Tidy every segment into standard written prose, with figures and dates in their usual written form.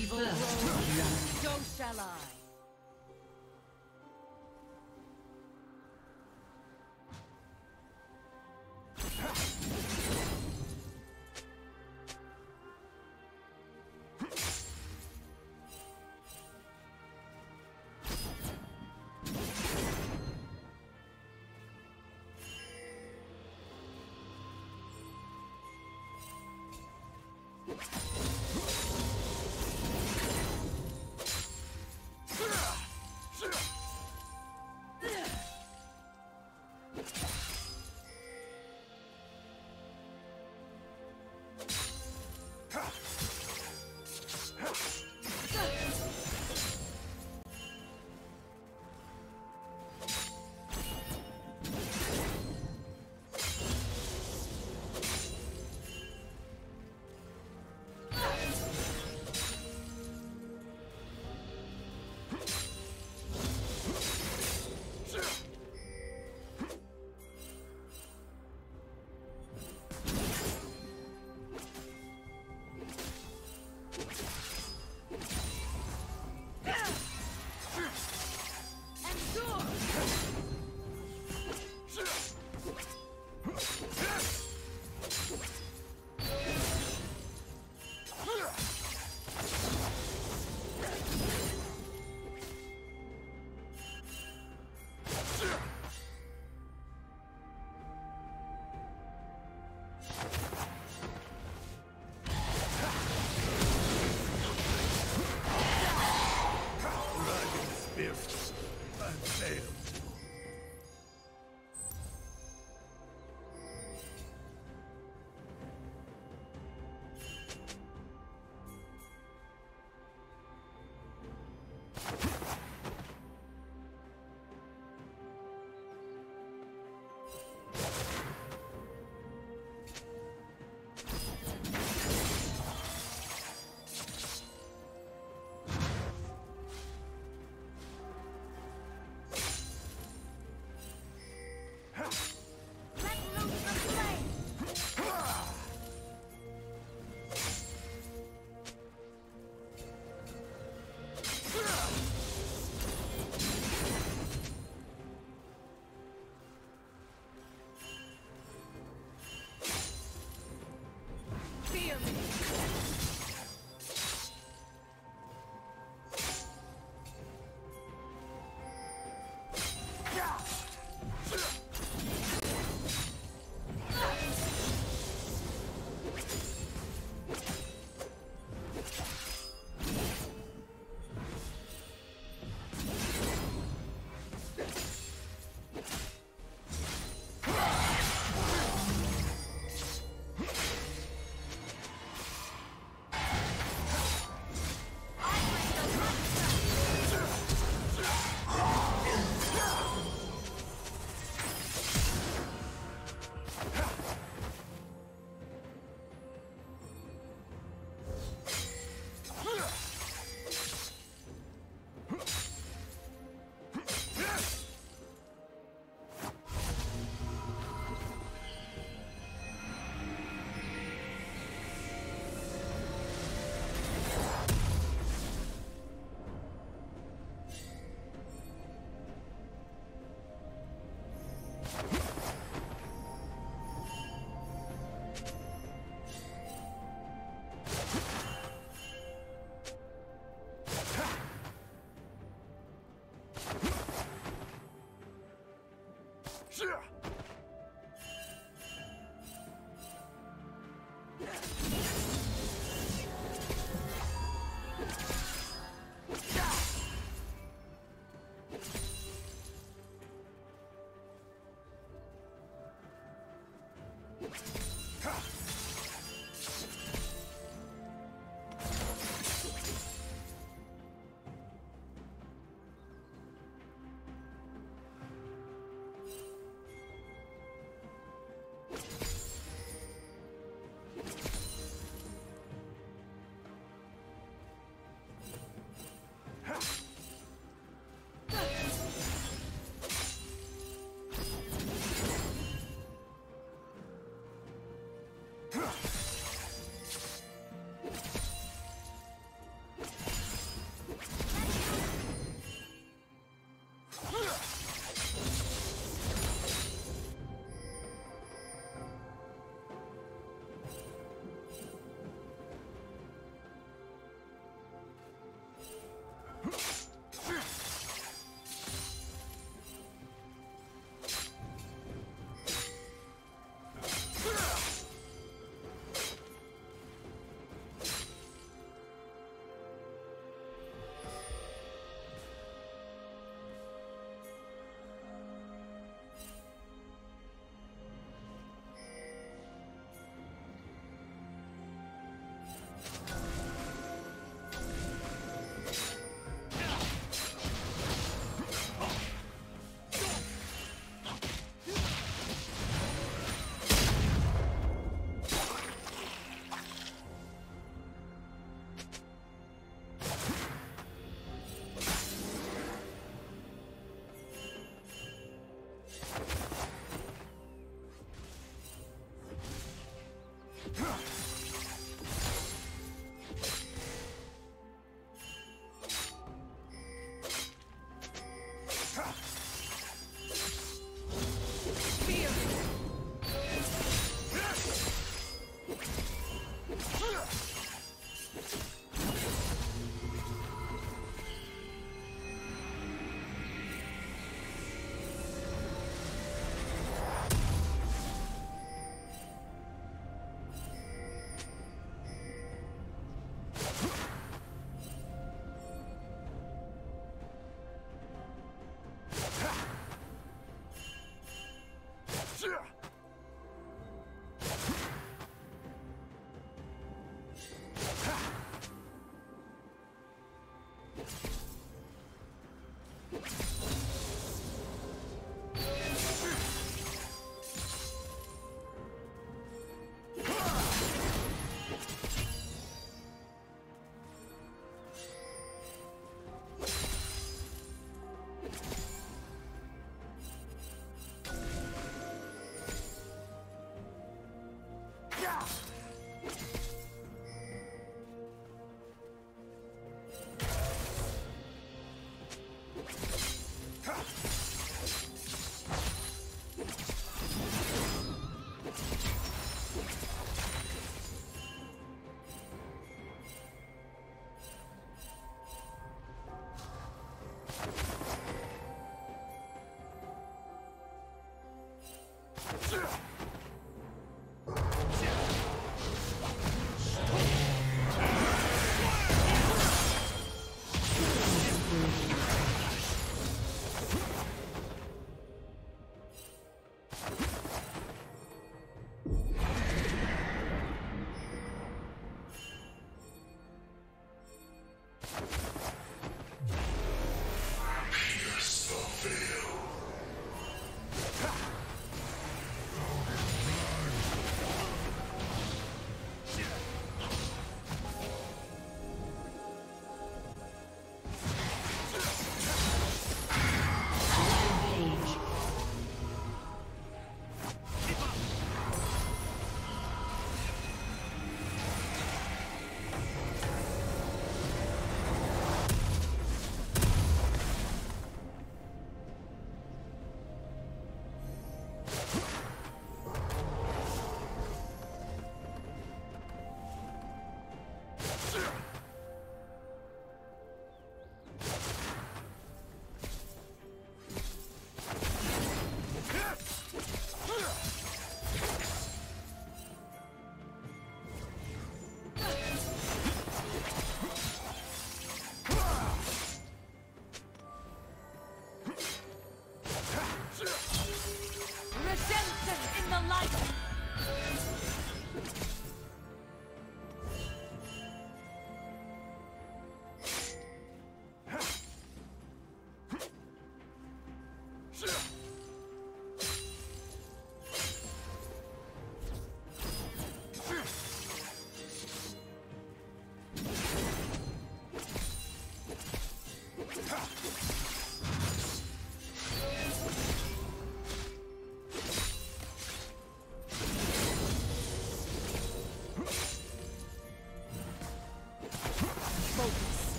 Evil road. So shall I.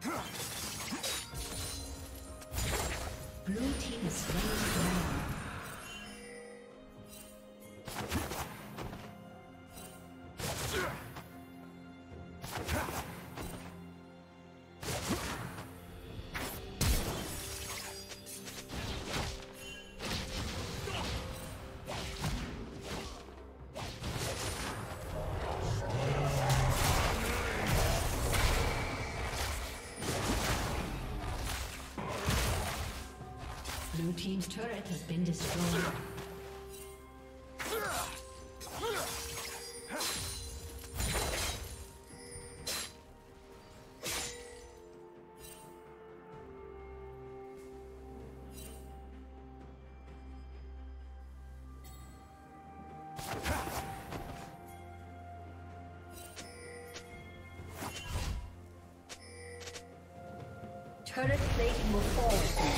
Blue team is very strong. Blue team's turret has been destroyed. Turret plating will fall.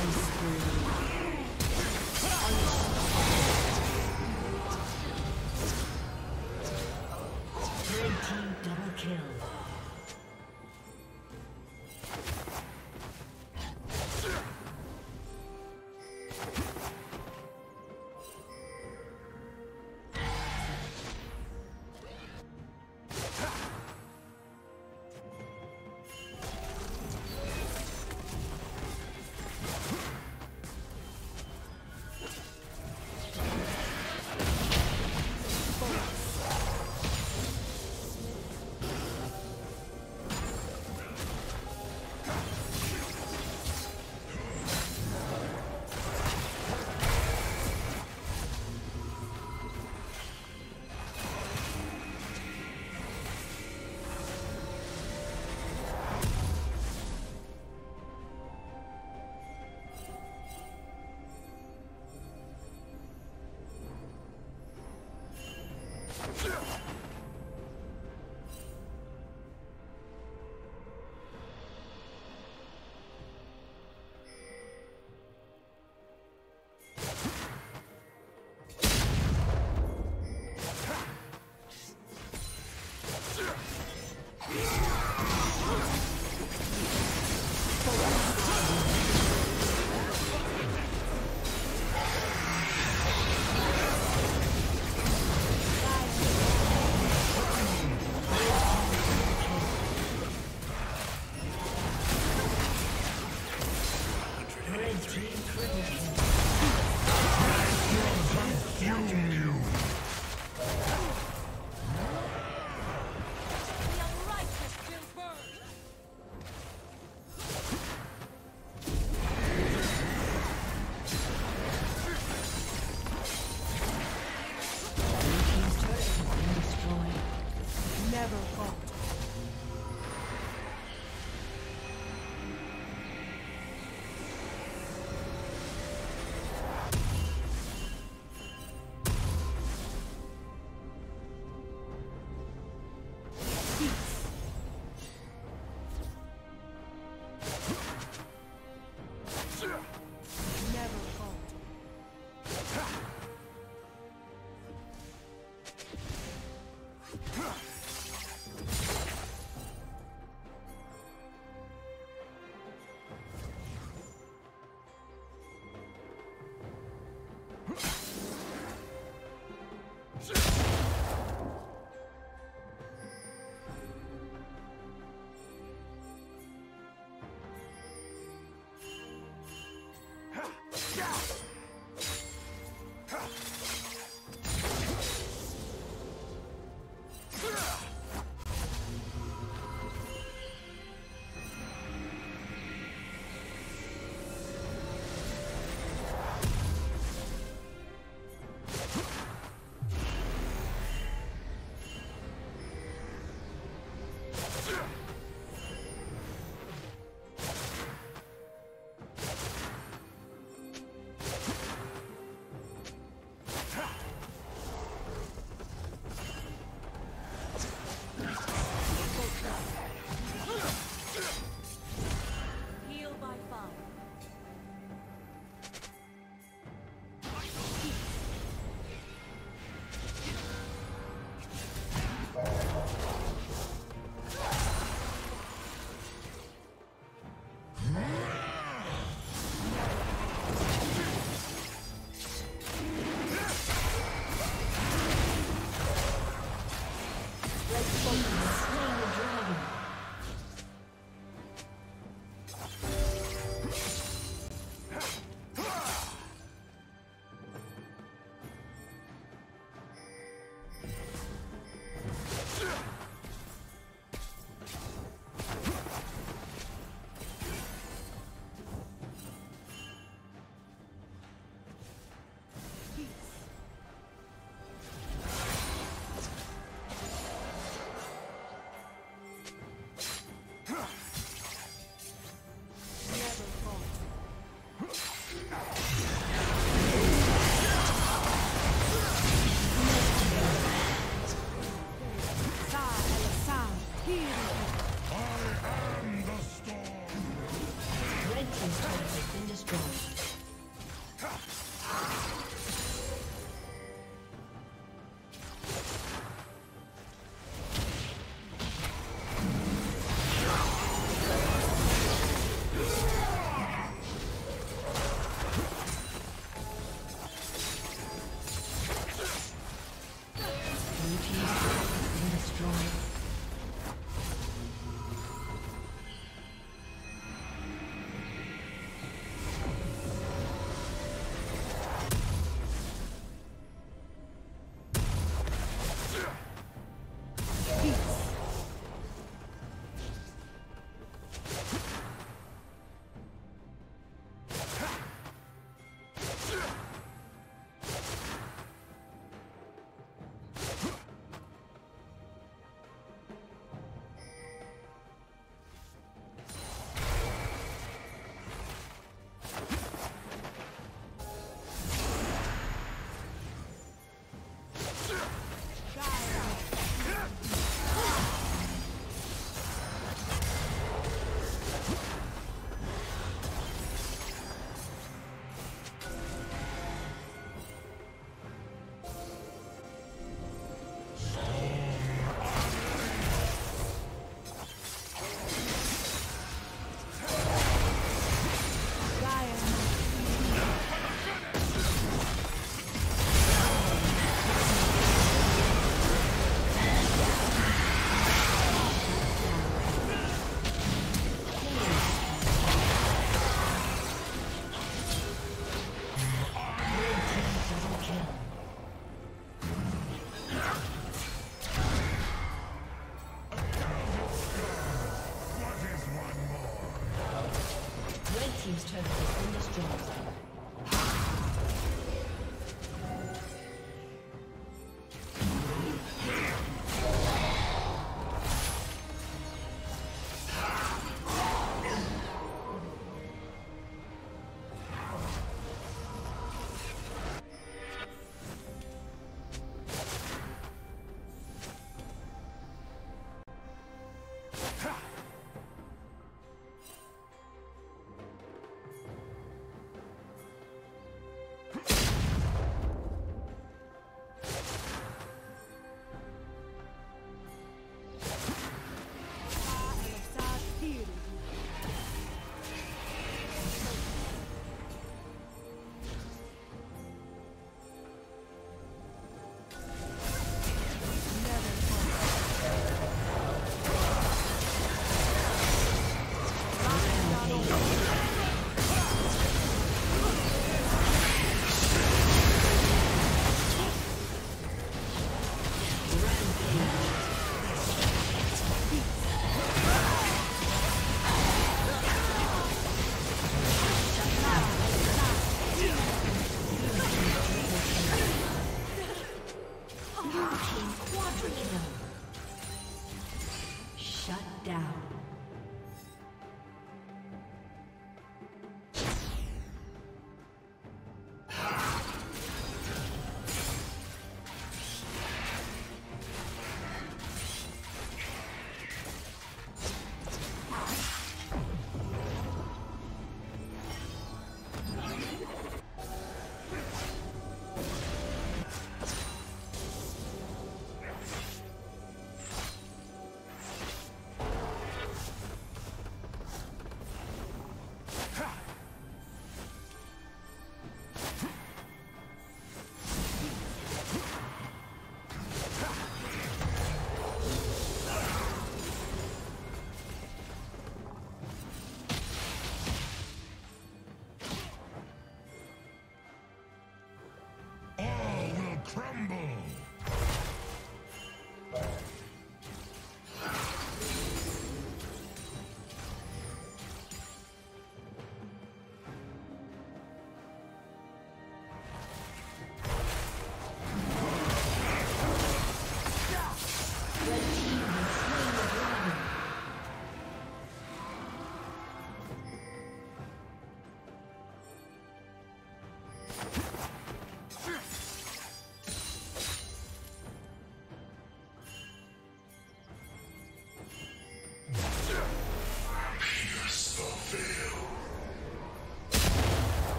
Huh.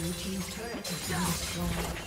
Blue team's turret has been destroyed.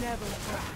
Never.